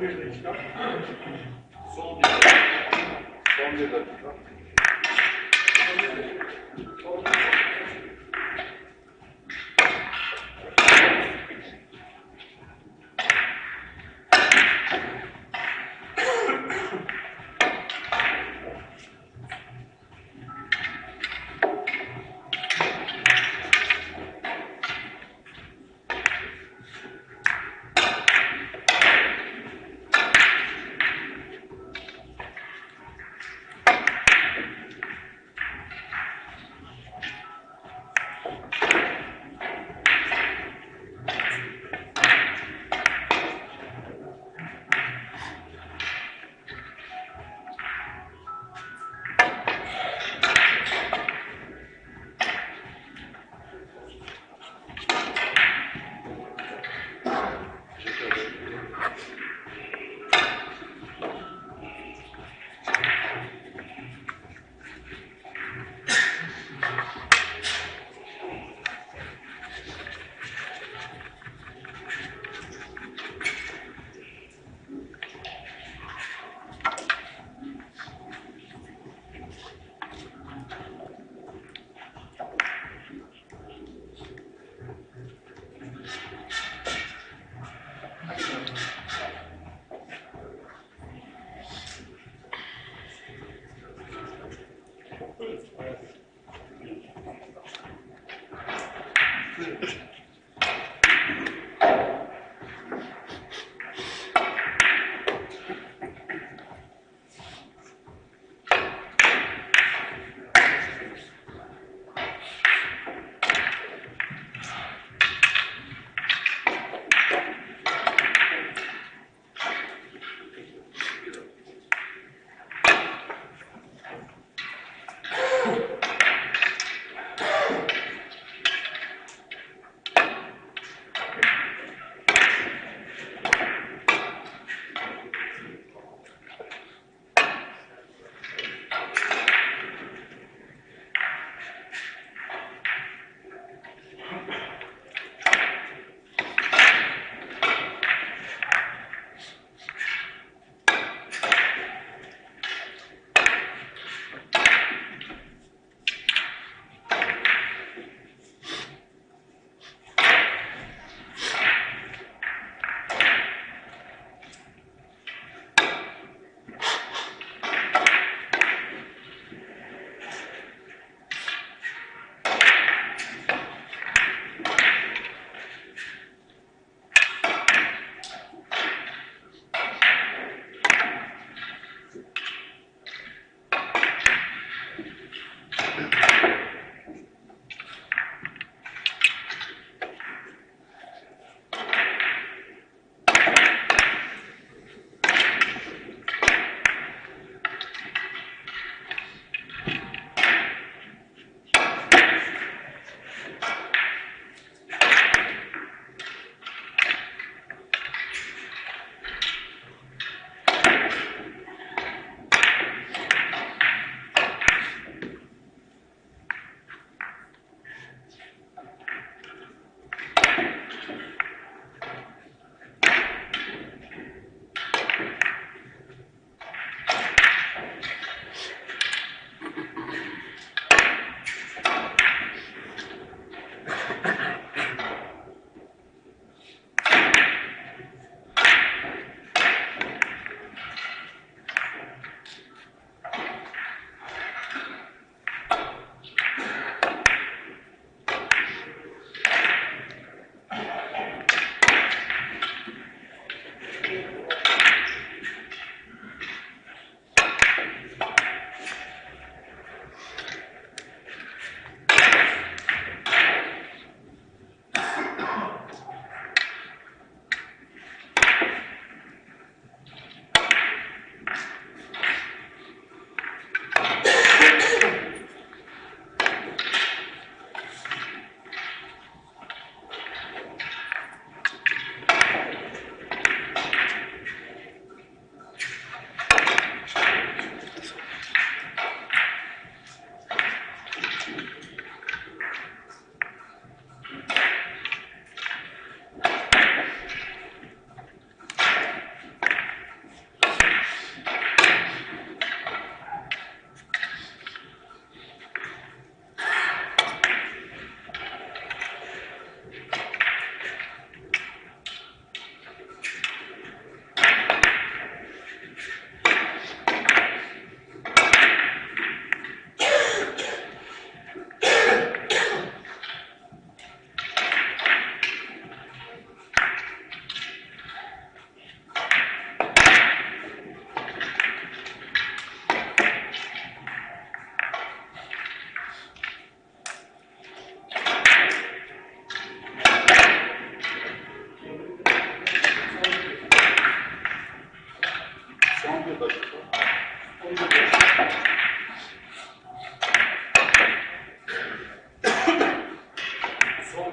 11 dakika. Son 1 dakika. Son 1 dakika. Son 1 dakika.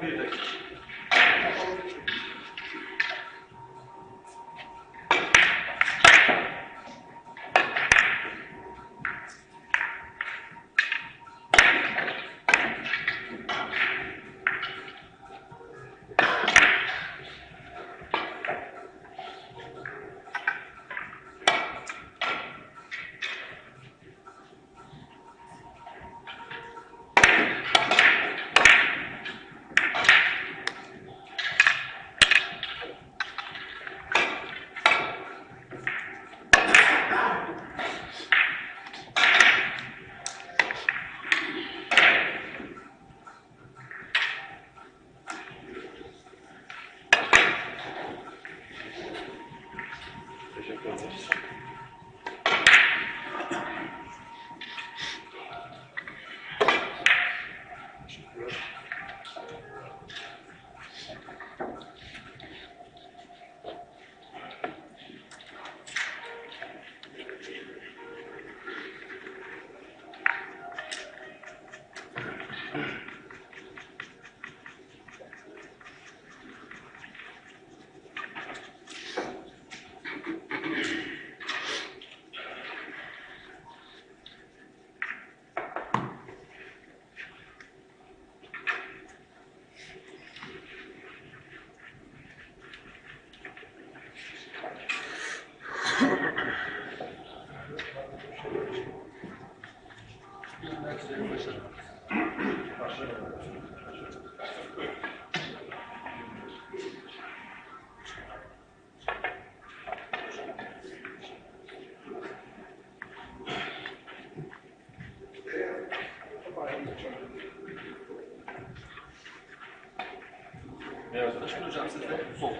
11 dakika. Hocam size sol.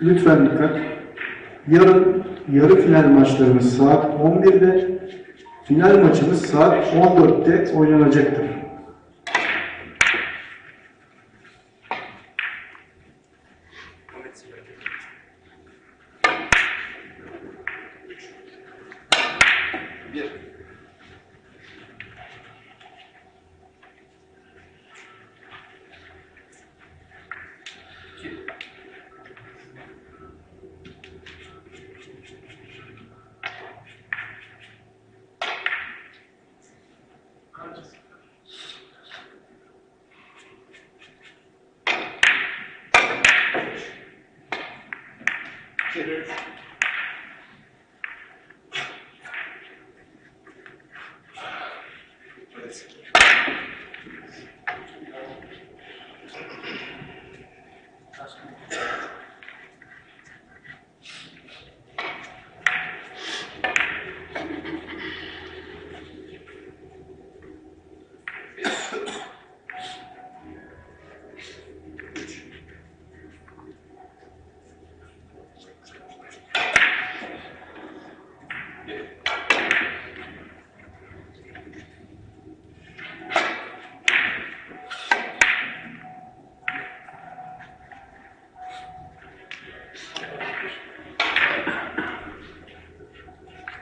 Lütfen dikkat. Yarın yarı final maçlarımız saat 11'de, final maçımız saat 14'te oynanacaktır. bir. Thank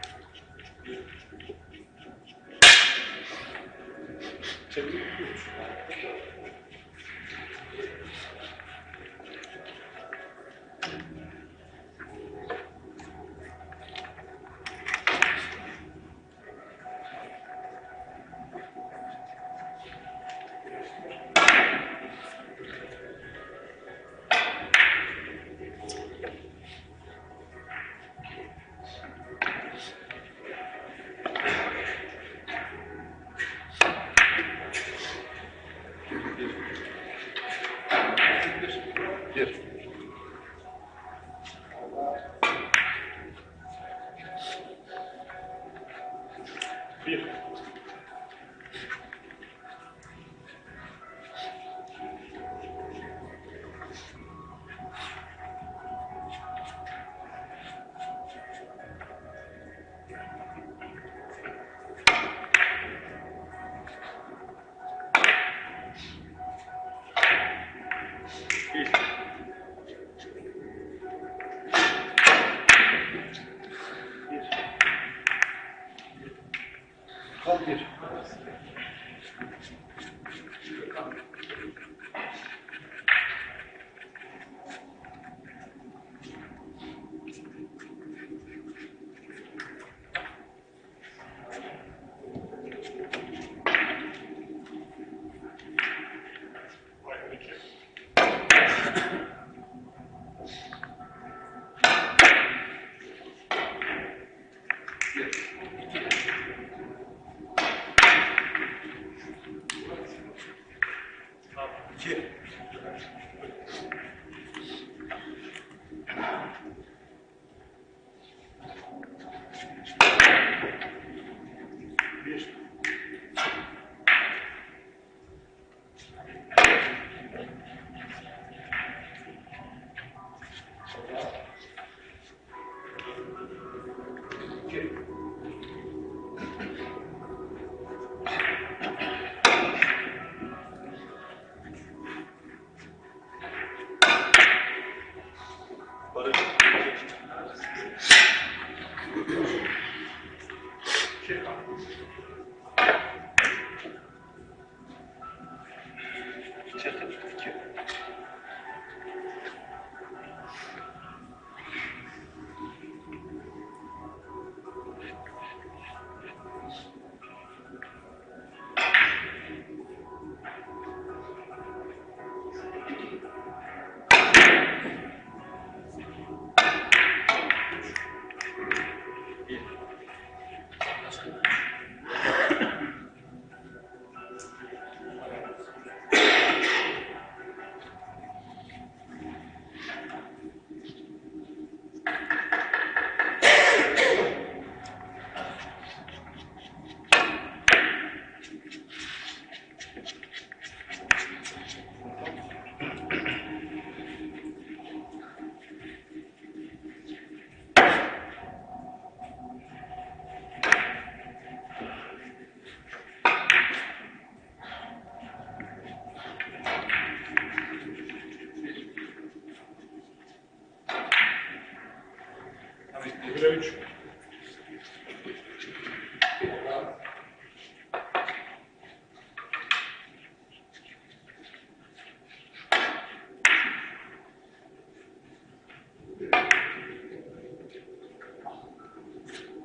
you.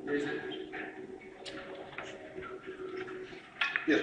Where is it? Yes.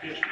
Thank you.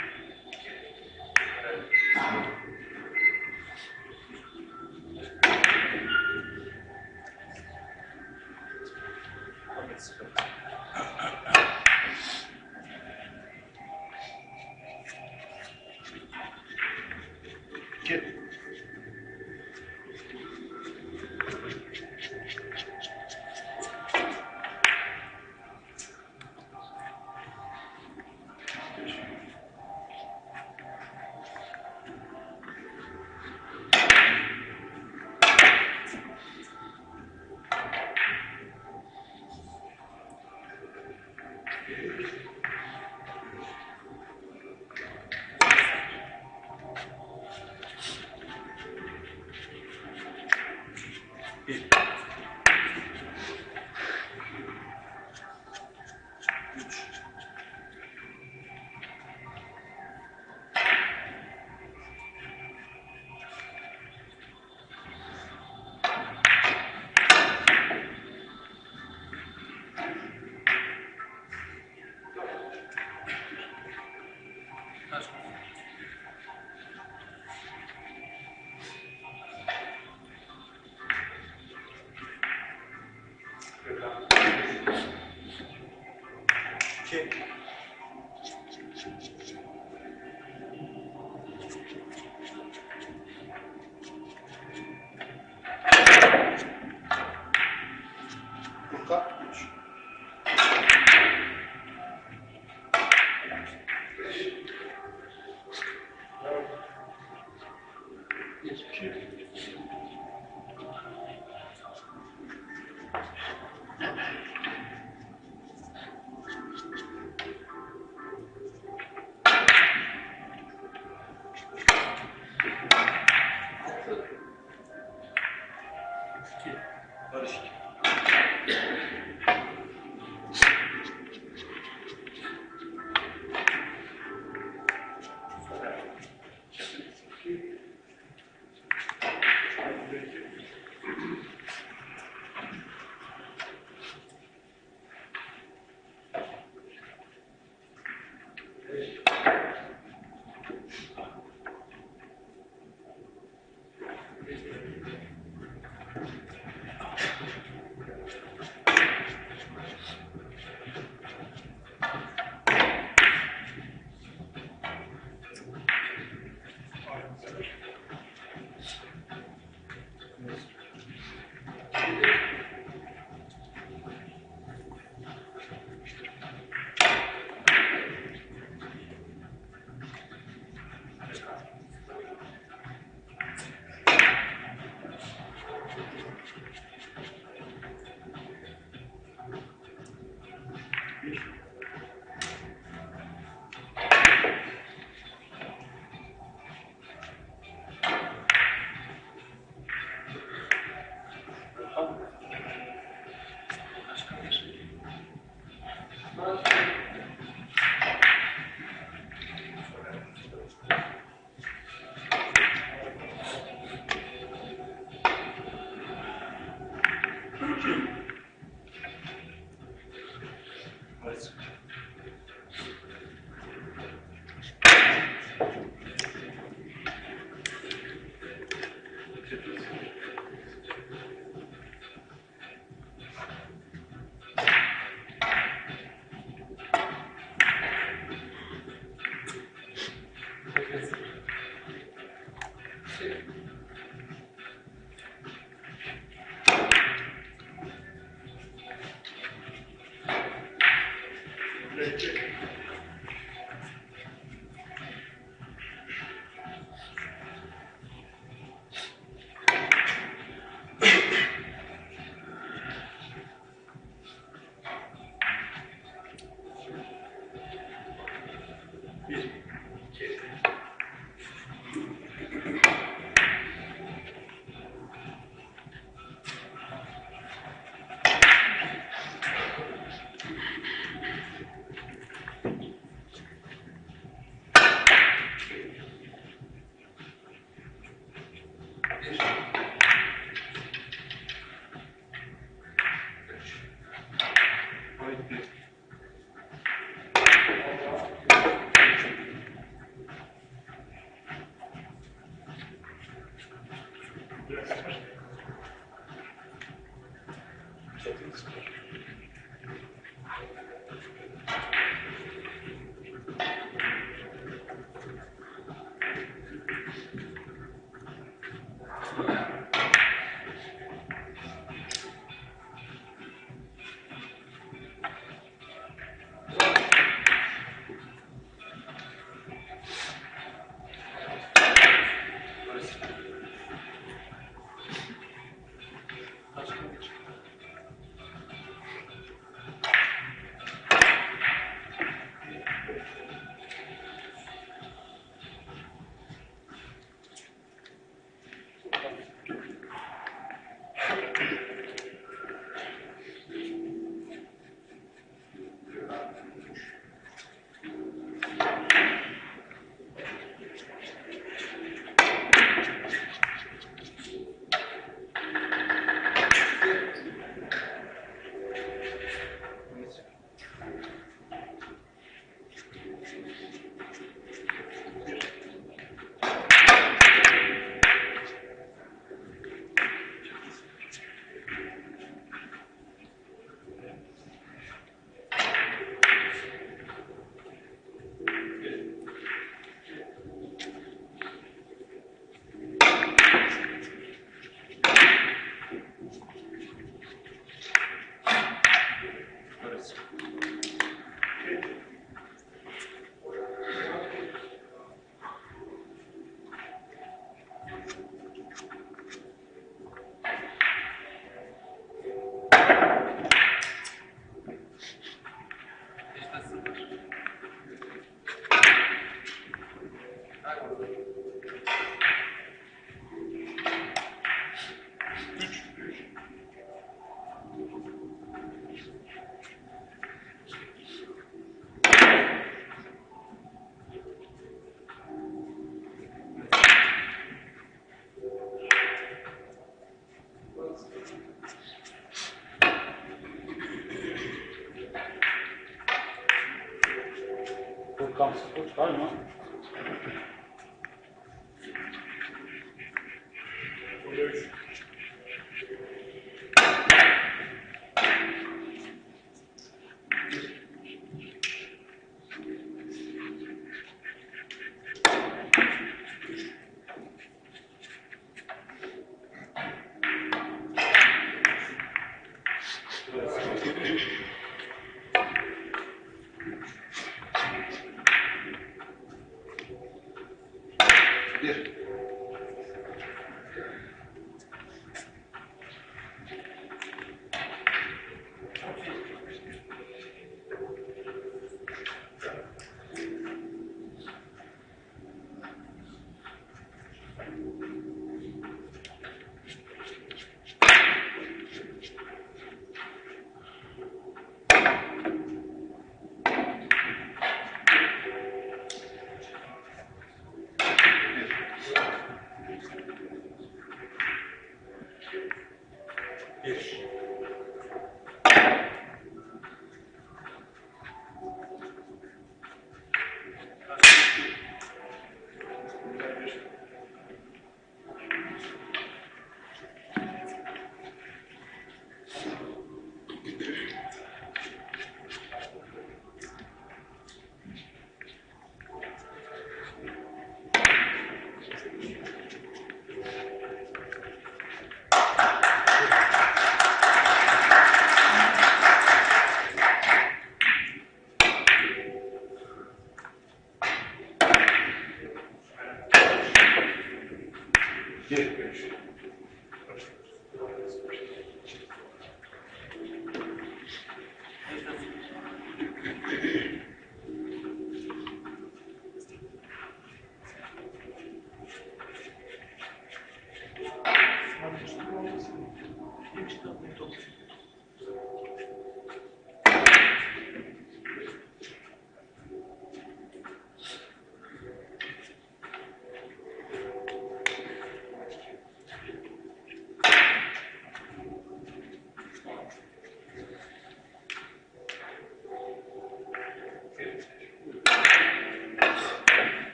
comes good time, huh?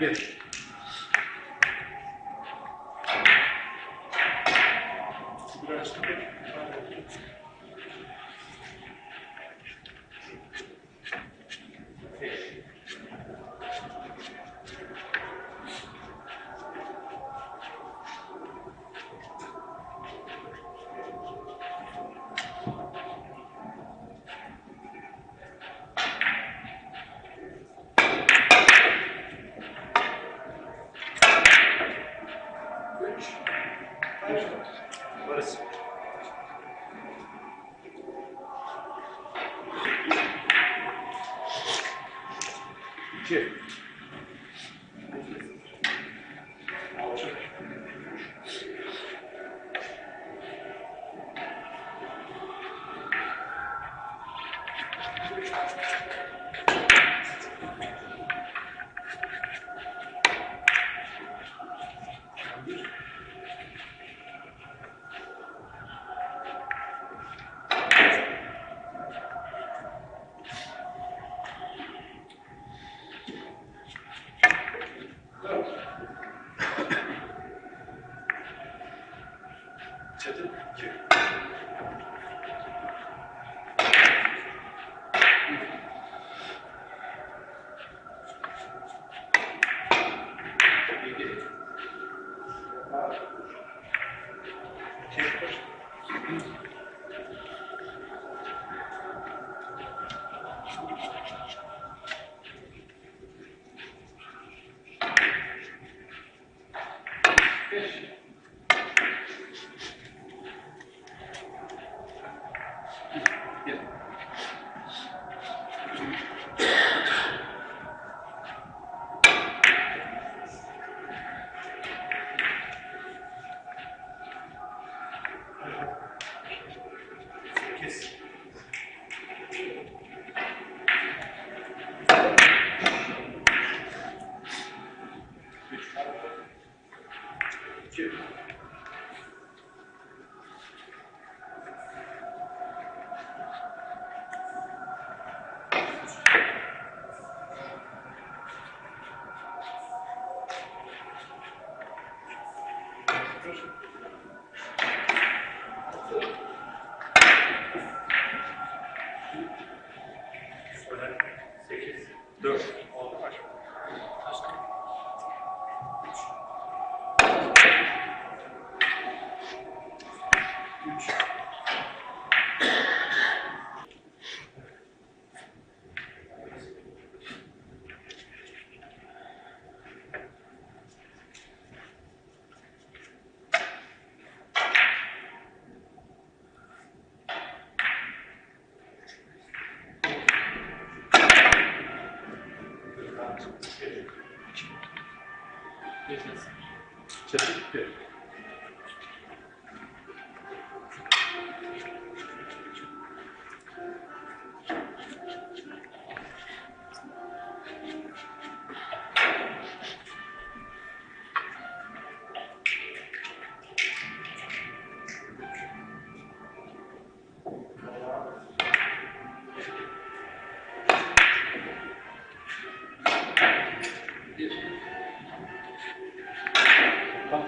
Yes.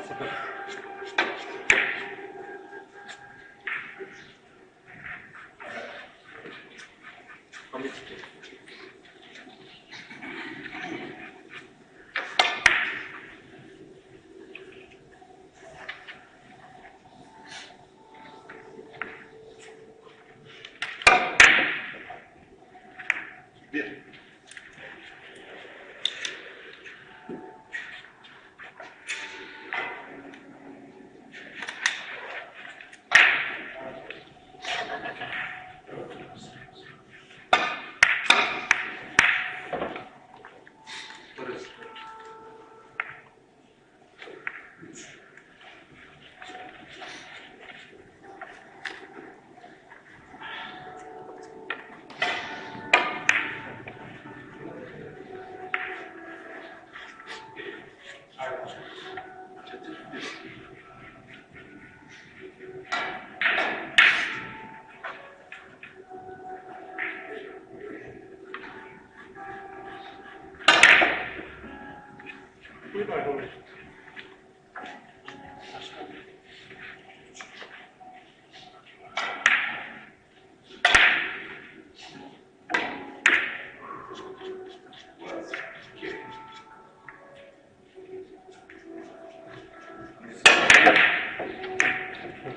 Спасибо.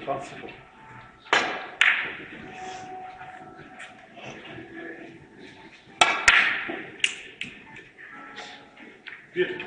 Possible. Good.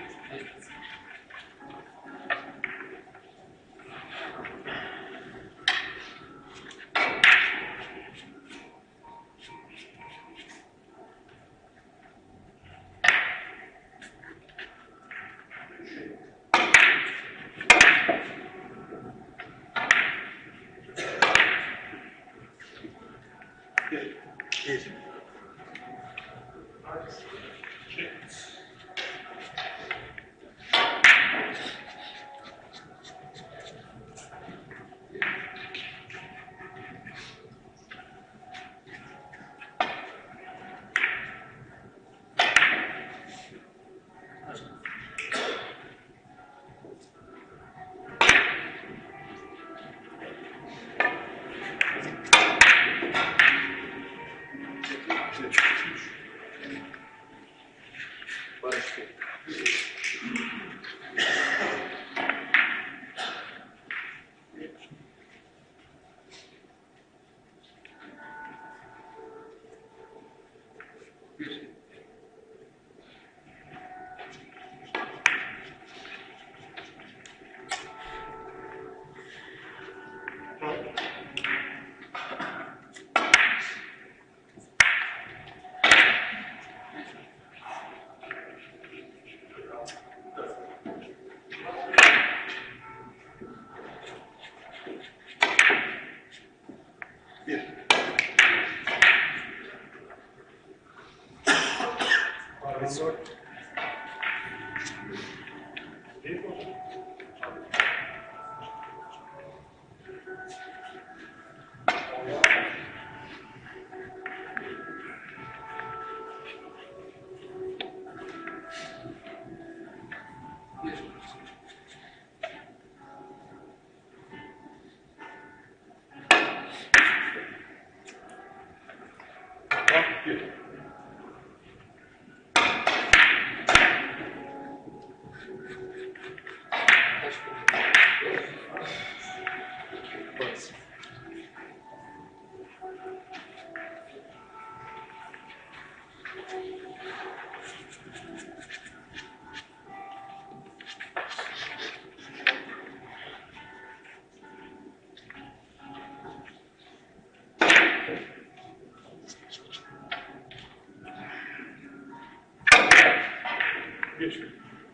Good.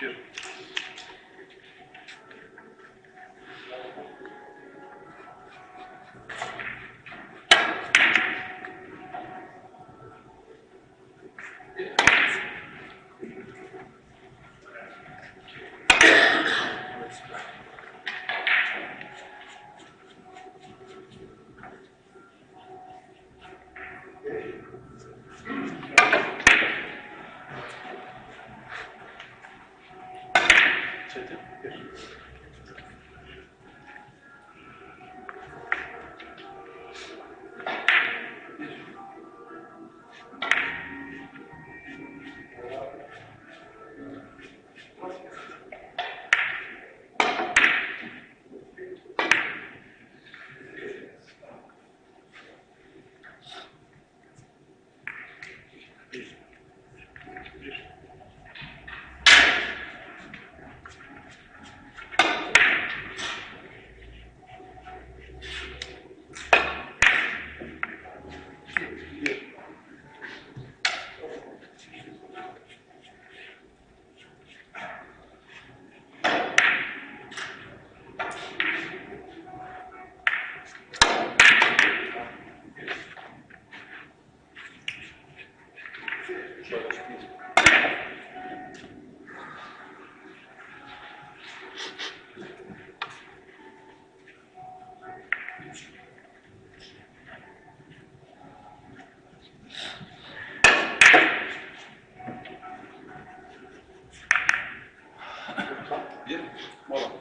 Good. Good. 1 mola.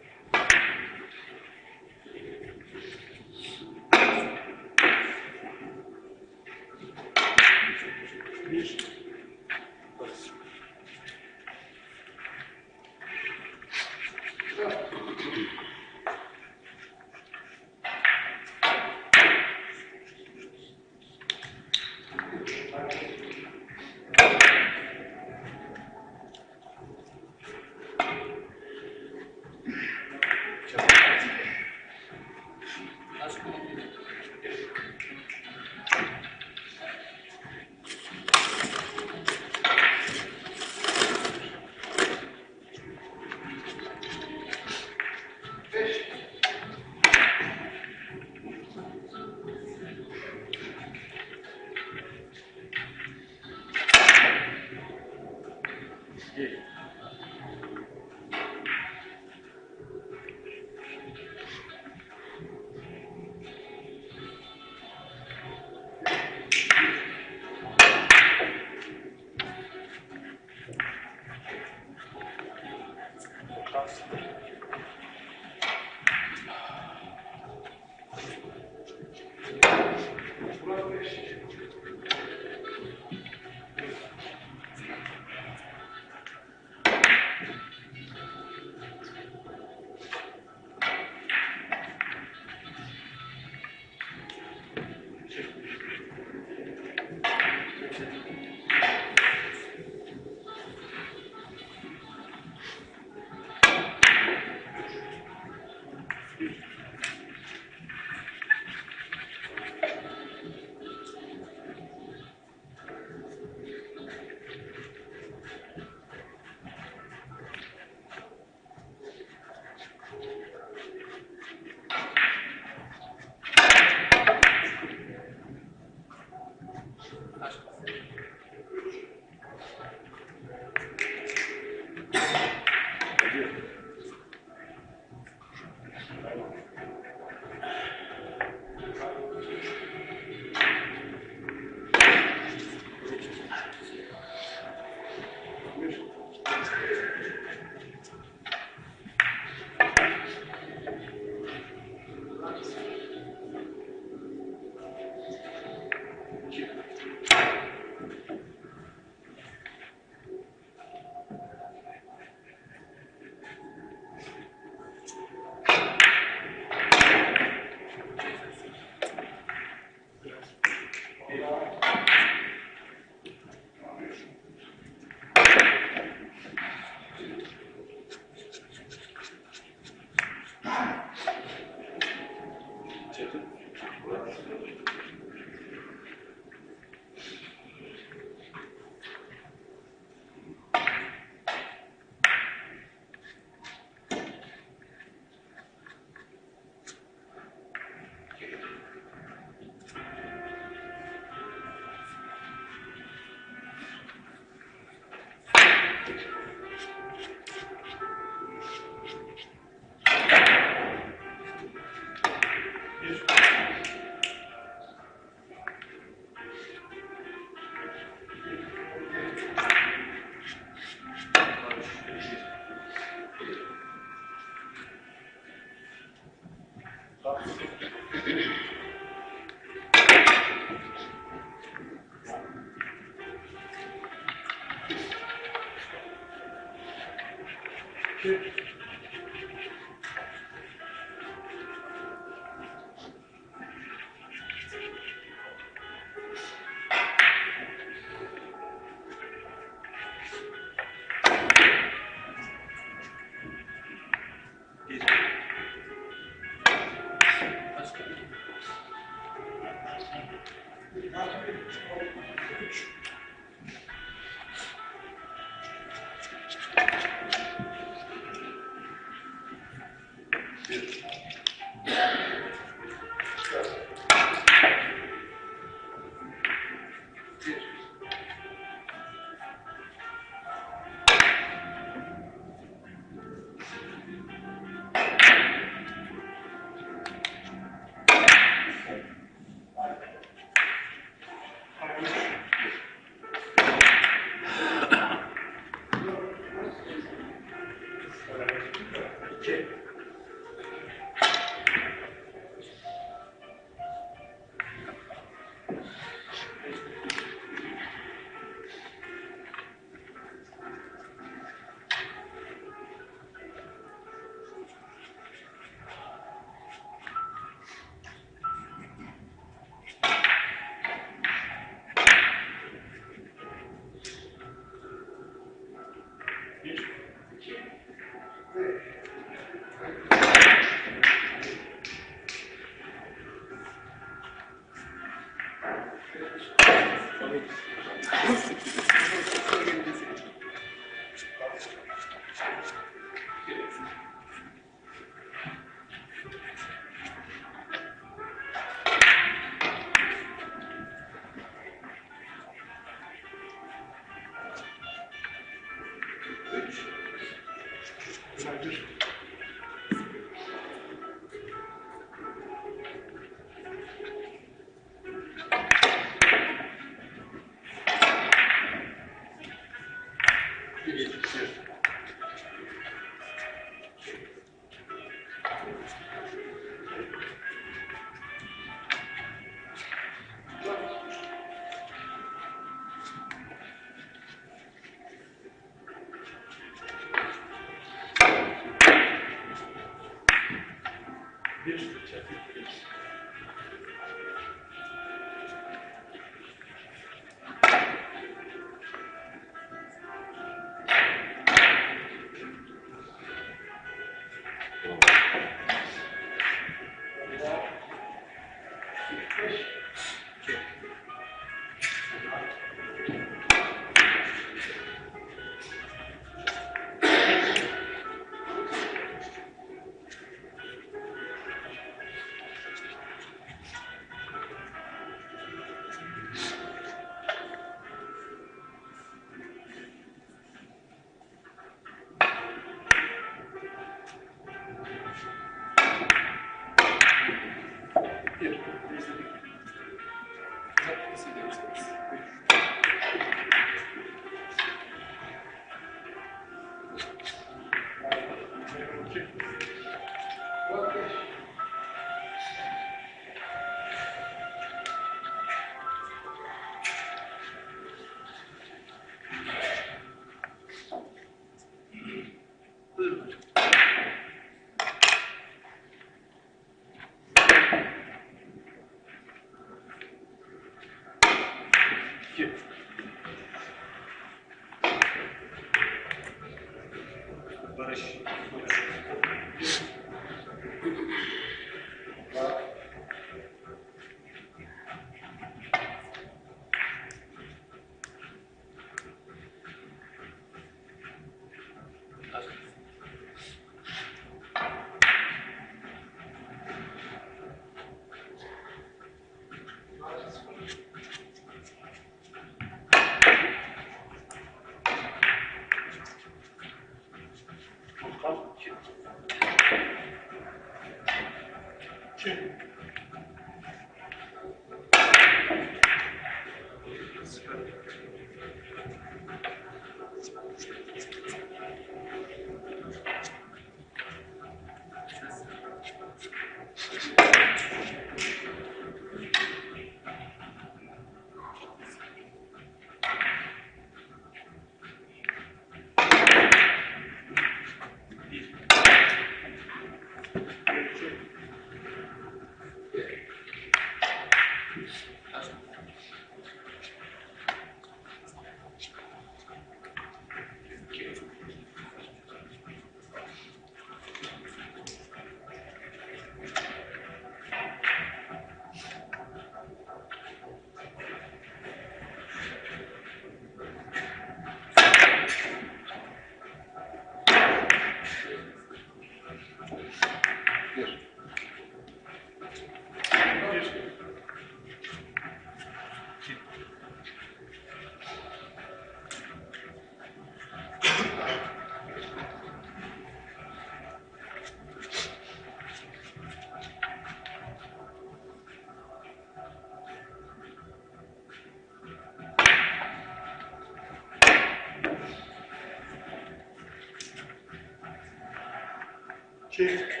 şey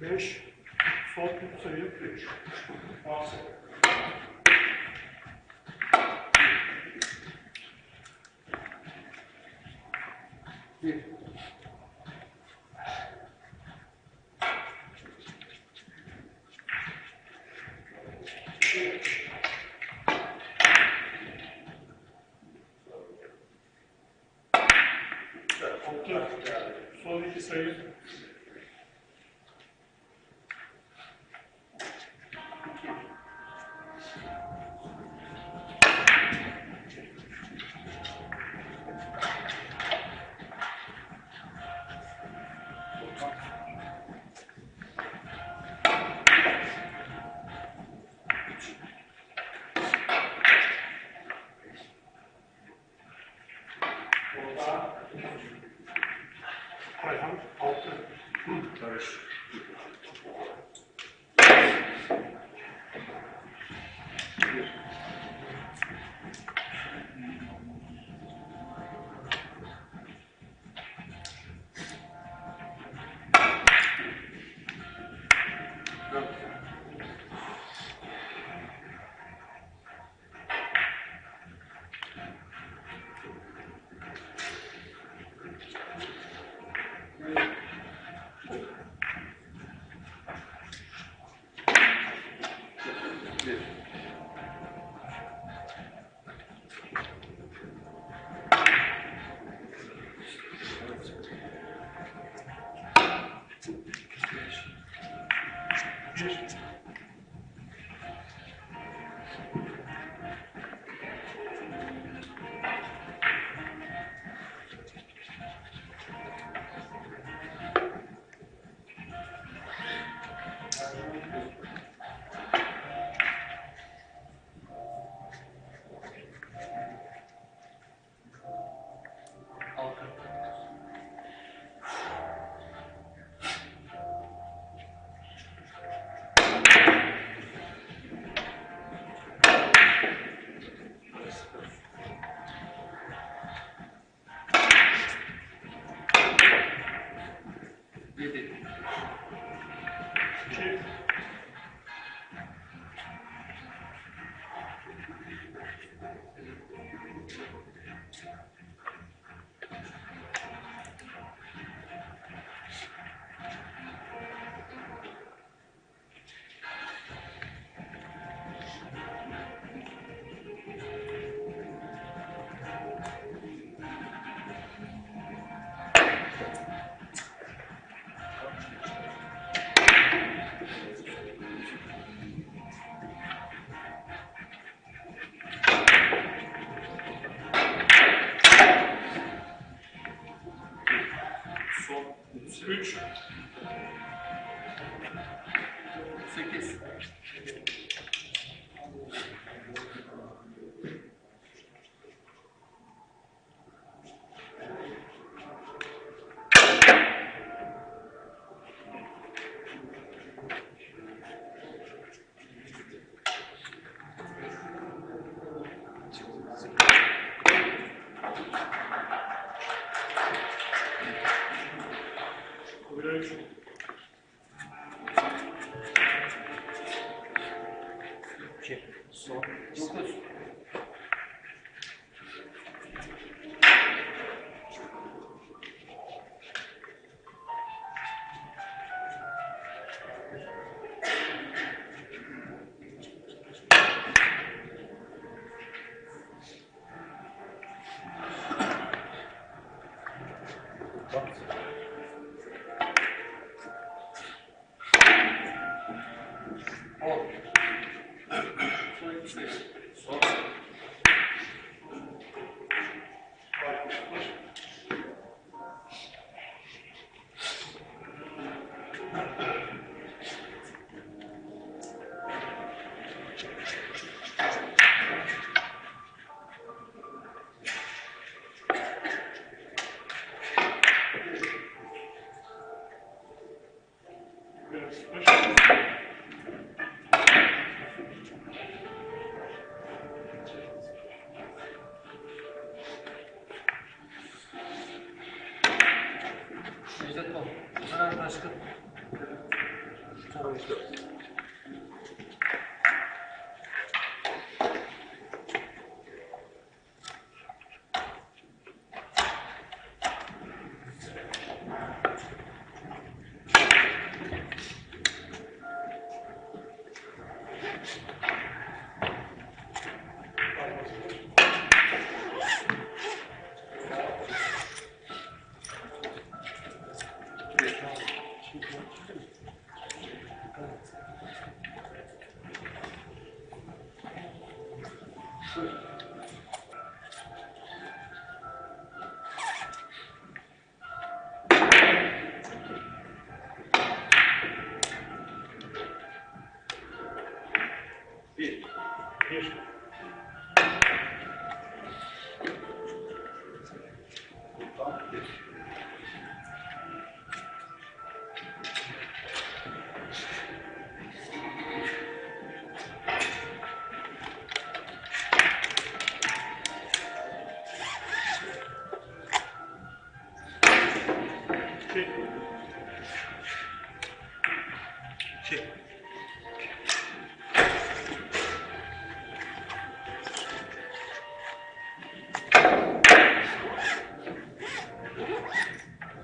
5, sol tut sayı 3. Pas. Bir. Sol iki sayı. Ayhan 6. Karış. Üç. 8. Son 9. Müjdat ol. Başka. Check.